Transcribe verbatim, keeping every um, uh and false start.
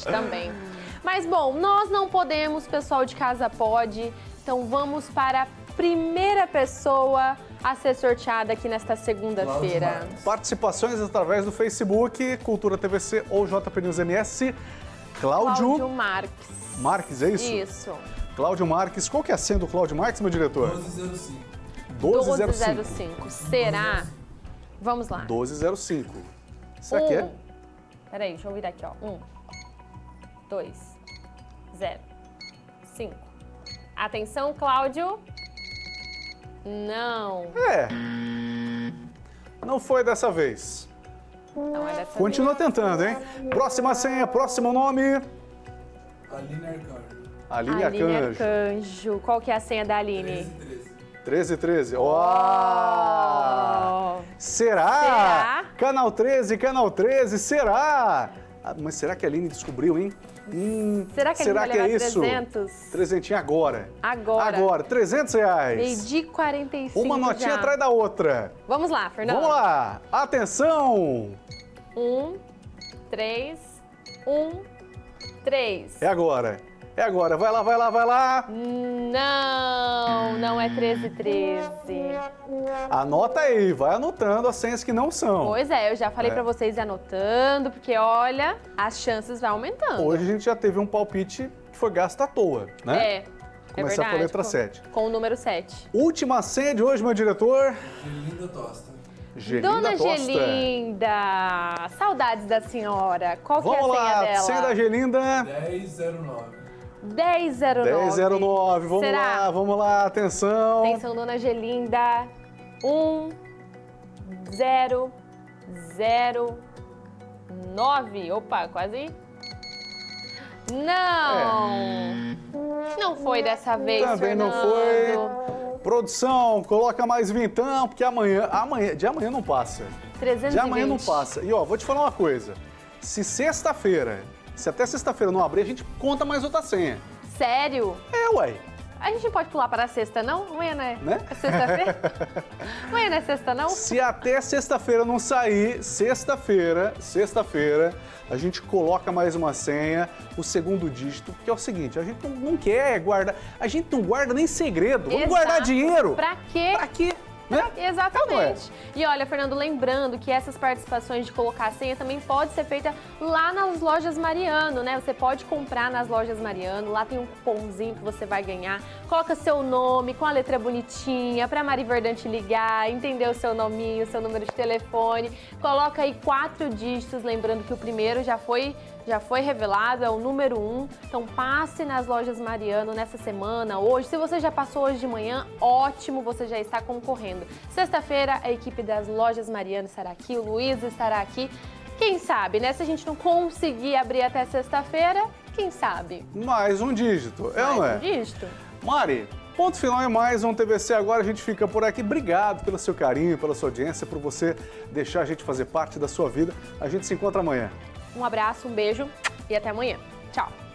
importante também. Mas, bom, nós não podemos, pessoal de casa pode. Então, vamos para a primeira pessoa a ser sorteada aqui nesta segunda-feira. Participações através do Facebook, Cultura T V C ou J P News M S. Cláudio... Cláudio Marques. Marques, é isso? Isso. Cláudio Marques. Qual que é a senha do Cláudio Marques, meu diretor? doze zero cinco. Será? Vamos lá. doze zero cinco. Será um... que é? Peraí, deixa eu virar aqui, ó. um, dois, zero, cinco. Atenção, Cláudio. Não. É. Não foi dessa vez. Não é dessa Continua vez. tentando, hein? Próxima senha, próximo nome. Aline Arcanjo. Aline Arcanjo. Aline Arcanjo. Qual que é a senha da Aline? treze, treze. Oh! Será? Será? Canal treze, Canal treze, será? Ah, mas será que a Aline descobriu, hein? Hum, será que a Aline será vai que levar é trezentos? Isso? trezentinho agora. Agora. Agora, trezentos reais. meio dia e quarenta e cinco. Uma notinha já. atrás da outra. Vamos lá, Fernando. Vamos lá. Atenção. um, três, um, três. É agora. É agora. Vai lá, vai lá, vai lá. Não, não é treze, treze. Anota aí, vai anotando as senhas que não são. Pois é, eu já falei é. pra vocês ir anotando, porque olha, as chances vão aumentando. Hoje a gente já teve um palpite que foi gasto à toa, né? É, Começar é verdade, com a letra sete. Com o número sete. Última senha de hoje, meu diretor. Gelinda Tosta. Gelinda Dona Tosta. Gelinda, saudades da senhora. Qual Vamos que é a lá, senha dela? Vamos lá, senha da Gelinda. dez zero nove. dez zero nove. Vamos Será? lá, vamos lá, atenção. Atenção, Dona Gelinda. um, zero, zero, nove. Opa, quase. Não. É. Não foi dessa vez, Também Fernando. não foi. Produção, coloca mais vintão, porque amanhã, amanhã, de amanhã não passa. trezentos e vinte. De amanhã não passa. E ó, vou te falar uma coisa. Se sexta-feira... Se até sexta-feira não abrir, a gente conta mais outra senha. Sério? É, ué. A gente não pode pular para a sexta, não? Amanhã não é, né? é sexta-feira? Amanhã não é sexta, não? Se até sexta-feira não sair, sexta-feira, sexta-feira, a gente coloca mais uma senha, o segundo dígito, que é o seguinte, a gente não quer guardar, a gente não guarda nem segredo, vamos Exato. guardar dinheiro. Pra quê? Pra quê? É? Exatamente. É, é? E olha, Fernando, lembrando que essas participações de colocar a senha também pode ser feita lá nas lojas Mariano, né? Você pode comprar nas lojas Mariano, lá tem um cupomzinho que você vai ganhar. Coloca seu nome com a letra bonitinha pra Mari Verdante ligar, entender o seu nominho, o seu número de telefone. Coloca aí quatro dígitos, lembrando que o primeiro já foi... Já foi revelado, é o número um. Então passe nas lojas Mariano nessa semana, hoje. Se você já passou hoje de manhã, ótimo, você já está concorrendo. Sexta-feira, a equipe das lojas Mariano estará aqui, o Luiz estará aqui. Quem sabe, né? Se a gente não conseguir abrir até sexta-feira, quem sabe? Mais um dígito, é, não é? Mais um dígito. Mari, ponto final é mais um T V C Agora. A gente fica por aqui. Obrigado pelo seu carinho, pela sua audiência, por você deixar a gente fazer parte da sua vida. A gente se encontra amanhã. Um abraço, um beijo e até amanhã. Tchau!